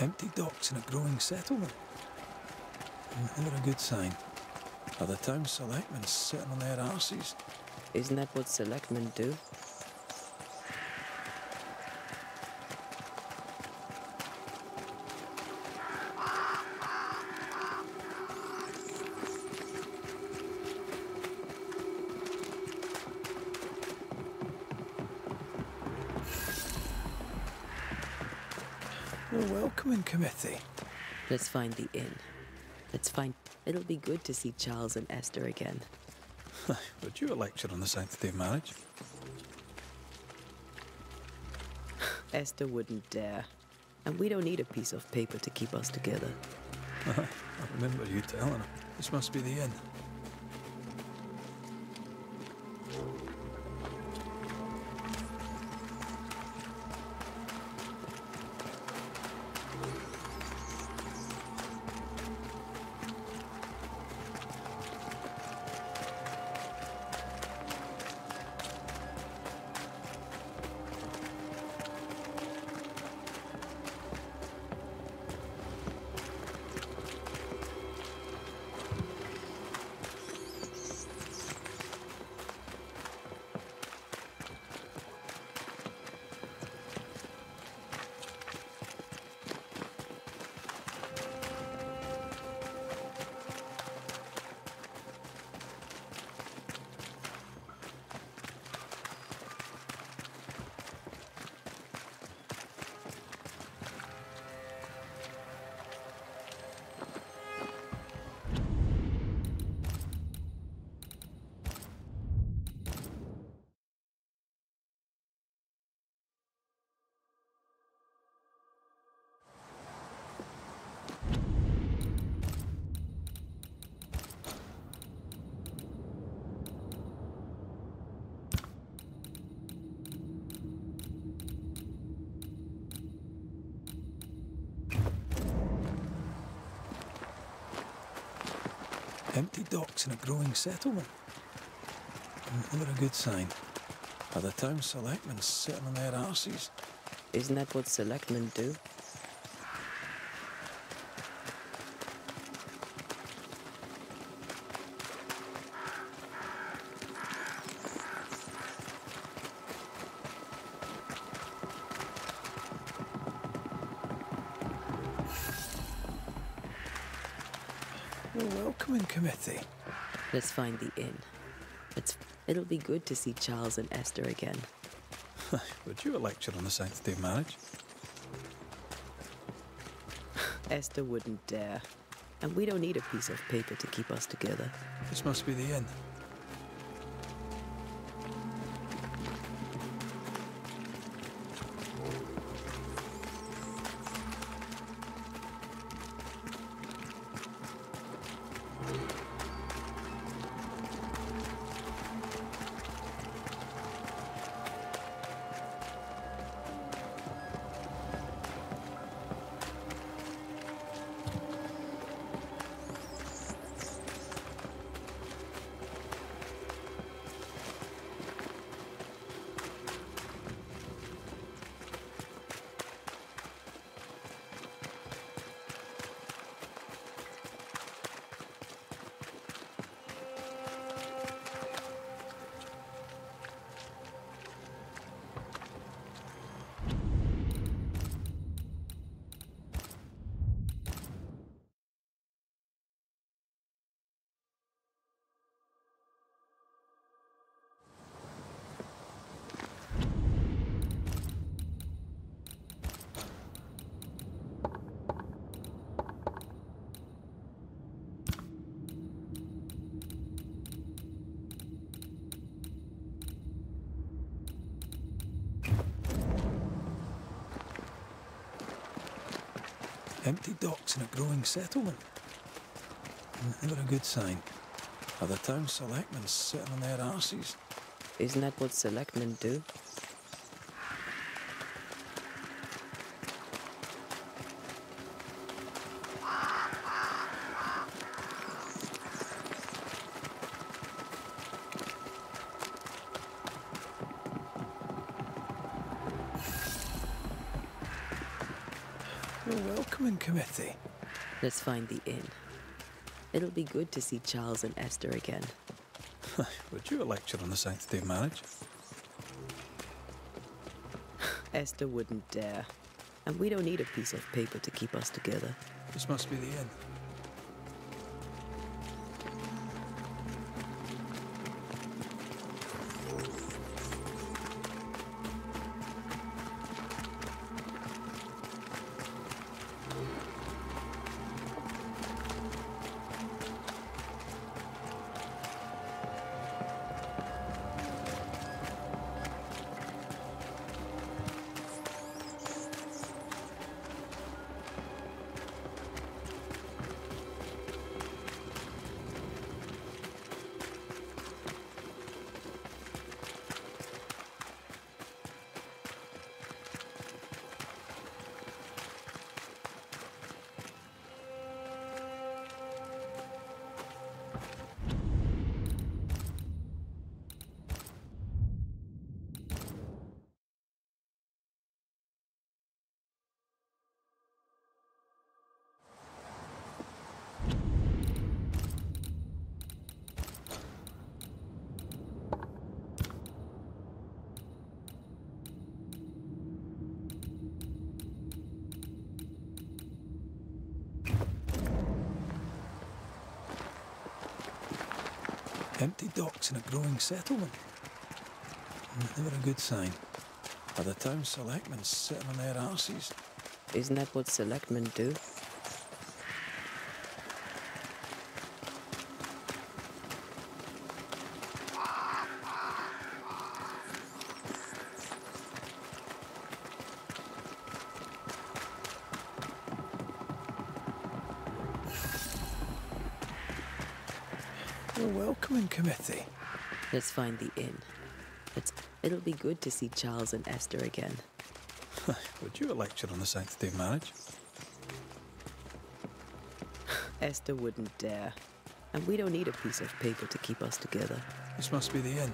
Empty docks and a growing settlement. Never a good sign. Are the town selectmen sitting on their arses? Isn't that what selectmen do? A welcoming committee. Let's find the inn. It'll be good to see Charles and Esther again. Would you a lecture on the sanctity of marriage? Esther wouldn't dare. And we don't need a piece of paper to keep us together. I remember you telling her. This must be the inn. Empty docks and a growing settlement. Never a good sign. Are the town selectmen sitting on their arses? Isn't that what selectmen do? Welcoming committee. Let's find the inn. It'll be good to see Charles and Esther again. Would you a lecture on the sanctity of marriage? Esther wouldn't dare. And we don't need a piece of paper to keep us together. This must be the inn. Empty docks and a growing settlement. Never a good sign. Are the town selectmen sitting on their arses? Isn't that what selectmen do? welcoming committee. Let's find the inn. It'll be good to see Charles and Esther again. Would you a lecture on the sanctity of marriage? Esther wouldn't dare. And we don't need a piece of paper to keep us together. This must be the inn. Empty docks in a growing settlement. Never a good sign. Are the town selectmen sitting on their arses? Isn't that what selectmen do? Committee. Let's find the inn. It'll be good to see Charles and Esther again. Would you a lecture on the sanctity of marriage? Esther wouldn't dare. And we don't need a piece of paper to keep us together. This must be the inn.